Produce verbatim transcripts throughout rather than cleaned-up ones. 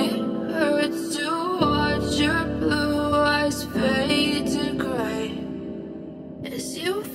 it hurts to watch your blue eyes fade to gray as you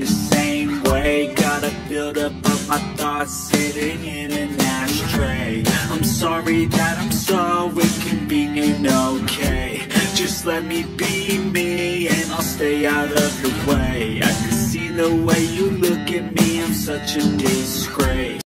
the same way. Gotta build up of my thoughts sitting in an ashtray. I'm sorry that I'm so inconvenient, okay. Just let me be me and I'll stay out of your way. I can see the way you look at me, I'm such a disgrace.